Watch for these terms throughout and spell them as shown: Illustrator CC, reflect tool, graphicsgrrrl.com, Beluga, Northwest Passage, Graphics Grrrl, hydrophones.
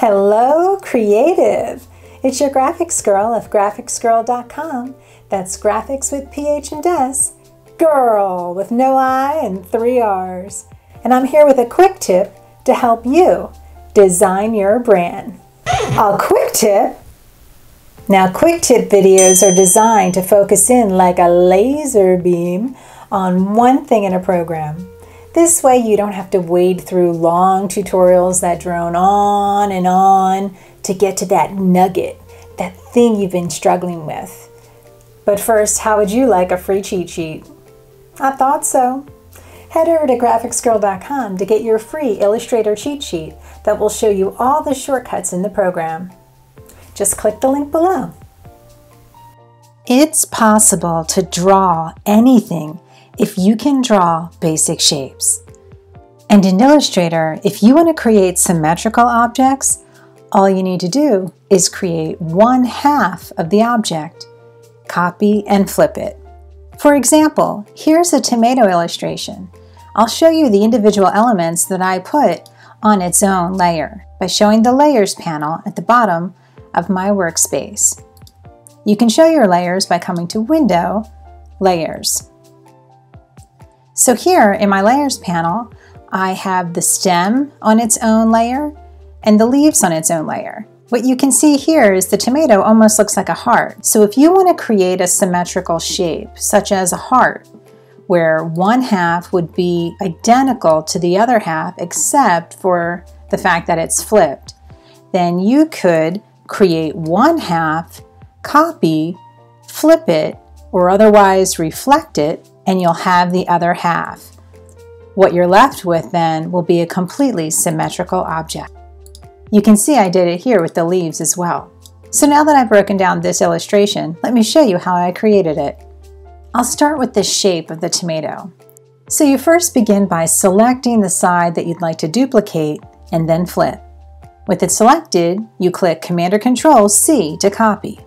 Hello, creative! It's your Graphics Grrrl of graphicsgrrrl.com. That's graphics with PH and S, girl with no I and 3 R's. And I'm here with a quick tip to help you design your brand. A quick tip? Now, quick tip videos are designed to focus in like a laser beam on one thing in a program. This way you don't have to wade through long tutorials that drone on and on to get to that nugget, that thing you've been struggling with. But first, how would you like a free cheat sheet? I thought so. Head over to graphicsgrrrl.com to get your free Illustrator cheat sheet that will show you all the shortcuts in the program. Just click the link below. It's possible to draw anything if you can draw basic shapes. And in Illustrator, if you want to create symmetrical objects, all you need to do is create one half of the object, copy and flip it. For example, here's a tomato illustration. I'll show you the individual elements that I put on its own layer by showing the Layers panel at the bottom of my workspace. You can show your layers by coming to Window, Layers. So here in my Layers panel, I have the stem on its own layer and the leaves on its own layer. What you can see here is the tomato almost looks like a heart. So if you want to create a symmetrical shape, such as a heart, where one half would be identical to the other half except for the fact that it's flipped, then you could create one half, copy, flip it, or otherwise reflect it, and you'll have the other half. What you're left with then will be a completely symmetrical object. You can see I did it here with the leaves as well. So now that I've broken down this illustration, let me show you how I created it. I'll start with the shape of the tomato. So you first begin by selecting the side that you'd like to duplicate and then flip. With it selected, you click Command or Control C to copy.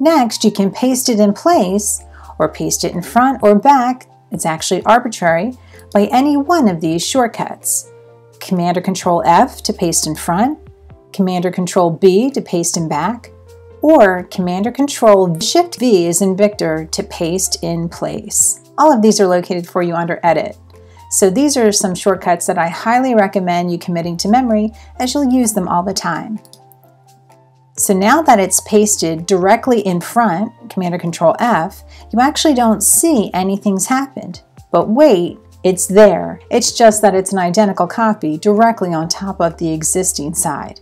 Next, you can paste it in place or paste it in front or back, it's actually arbitrary, by any one of these shortcuts. Command or Control F to paste in front, Command or Control B to paste in back, or Command or Control Shift V as in Victor to paste in place. All of these are located for you under Edit. So these are some shortcuts that I highly recommend you committing to memory as you'll use them all the time. So now that it's pasted directly in front, Command or Control F, you actually don't see anything's happened. But wait, it's there. It's just that it's an identical copy directly on top of the existing side.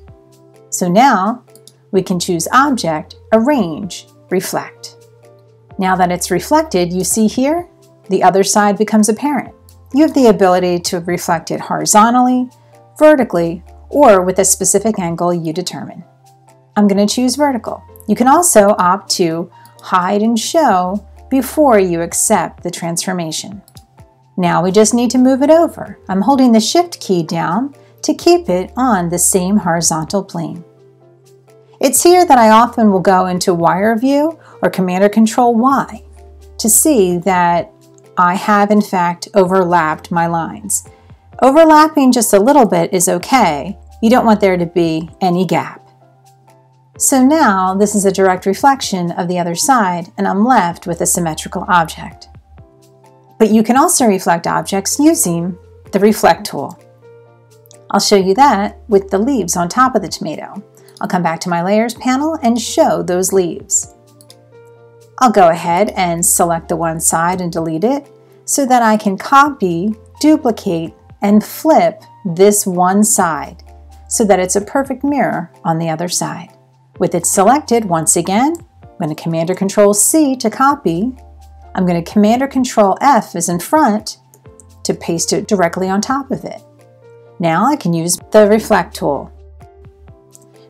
So now we can choose Object, Arrange, Reflect. Now that it's reflected, you see here, the other side becomes apparent. You have the ability to reflect it horizontally, vertically, or with a specific angle you determine. I'm going to choose vertical. You can also opt to hide and show before you accept the transformation. Now we just need to move it over. I'm holding the Shift key down to keep it on the same horizontal plane. It's here that I often will go into Wire View or Command or Control Y to see that I have in fact overlapped my lines. Overlapping just a little bit is okay. You don't want there to be any gap. So now this is a direct reflection of the other side and I'm left with a symmetrical object. But you can also reflect objects using the Reflect tool. I'll show you that with the leaves on top of the tomato. I'll come back to my Layers panel and show those leaves. I'll go ahead and select the one side and delete it so that I can copy, duplicate, and flip this one side so that it's a perfect mirror on the other side. With it selected, once again, I'm going to Command or Control C to copy. I'm going to Command or Control F as in front to paste it directly on top of it. Now I can use the Reflect tool.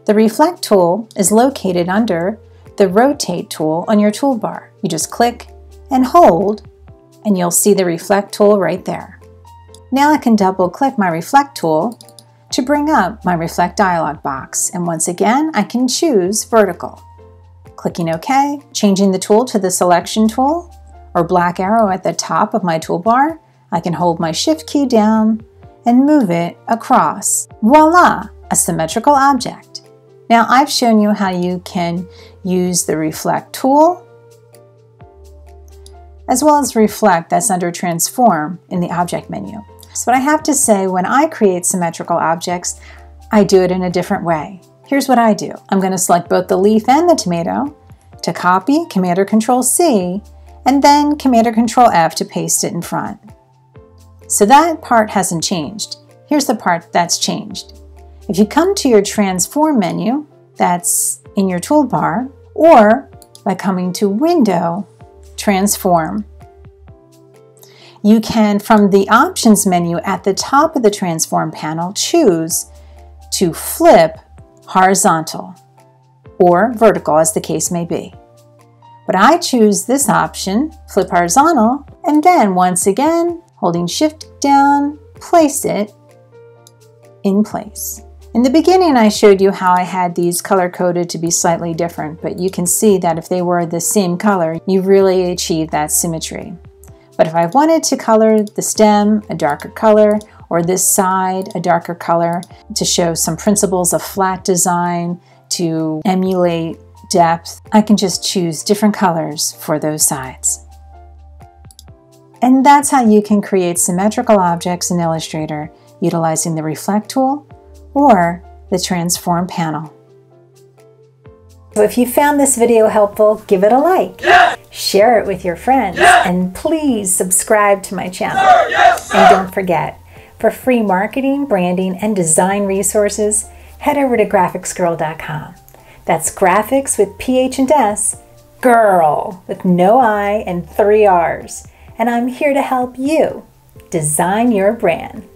The Reflect tool is located under the Rotate tool on your toolbar. You just click and hold and you'll see the Reflect tool right there. Now I can double click my Reflect tool to bring up my Reflect dialog box, and once again I can choose vertical. Clicking OK, changing the tool to the Selection tool or black arrow at the top of my toolbar, I can hold my Shift key down and move it across. Voila! a symmetrical object. Now I've shown you how you can use the reflect tool as well as reflect, that's under transform in the object menu. So what I have to say, when I create symmetrical objects, I do it in a different way. Here's what I do. I'm going to select both the leaf and the tomato to copy, Command or Control C, and then Command or Control F to paste it in front. So that part hasn't changed. Here's the part that's changed. If you come to your transform menu, that's in your toolbar, or by coming to Window, Transform, you can, from the options menu at the top of the transform panel, choose to flip horizontal or vertical, as the case may be. But I choose this option, flip horizontal, and then once again, holding Shift down, place it in place. In the beginning, I showed you how I had these color-coded to be slightly different, but you can see that if they were the same color, you really achieve that symmetry. But if I wanted to color the stem a darker color, or this side a darker color, to show some principles of flat design, to emulate depth, I can just choose different colors for those sides. And that's how you can create symmetrical objects in Illustrator, utilizing the Reflect tool or the Transform panel. So if you found this video helpful, give it a like, yes! Share it with your friends, yes! And please subscribe to my channel. Sir, yes, sir! And don't forget, for free marketing, branding, and design resources, head over to graphicsgrrrl.com. That's graphics with PH and S, grrrl with no I and 3 R's. And I'm here to help you design your brand.